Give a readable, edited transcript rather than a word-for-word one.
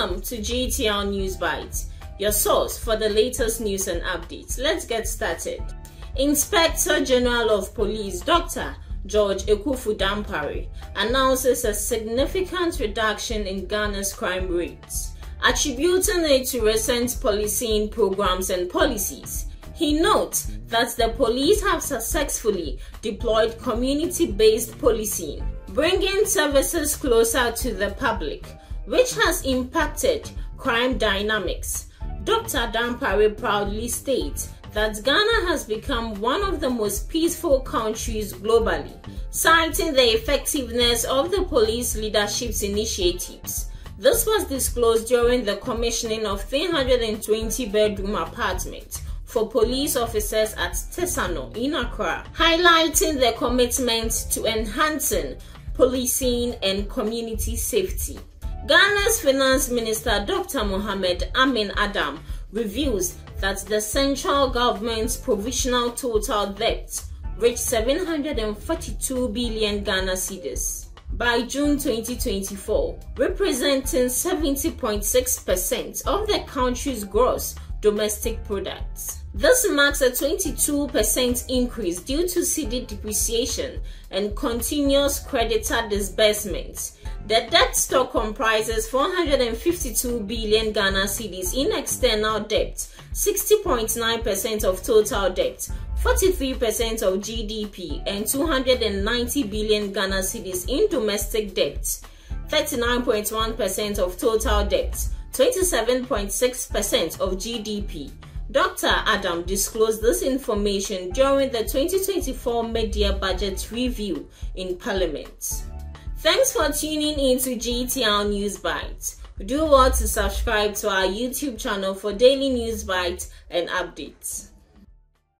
Welcome to GTL News Bites, your source for the latest news and updates. Let's get started. Inspector General of Police Dr. George Akuffo-Dampare announces a significant reduction in Ghana's crime rates, attributing it to recent policing programs and policies. He notes that the police have successfully deployed community-based policing, bringing services closer to the public, which has impacted crime dynamics. Dr. Dampare proudly states that Ghana has become one of the most peaceful countries globally, citing the effectiveness of the police leadership's initiatives. This was disclosed during the commissioning of 320-bedroom apartment for police officers at Tesano in Accra, highlighting their commitment to enhancing policing and community safety. Ghana's Finance Minister Dr. Mohammed Amin Adam reveals that the central government's provisional total debt reached 742 billion Ghana cedis by June 2024, representing 70.6% of the country's gross domestic products. This marks a 22% increase due to cedi depreciation and continuous creditor disbursements. The debt stock comprises 452 billion Ghana cedis in external debt, 60.9% of total debt, 43% of GDP, and 290 billion Ghana cedis in domestic debt, 39.1% of total debt, 27.6% of GDP. Dr. Adam disclosed this information during the 2024 media budget review in Parliament. Thanks for tuning in to GTL News Bites. Do well to subscribe to our YouTube channel for daily news bites and updates.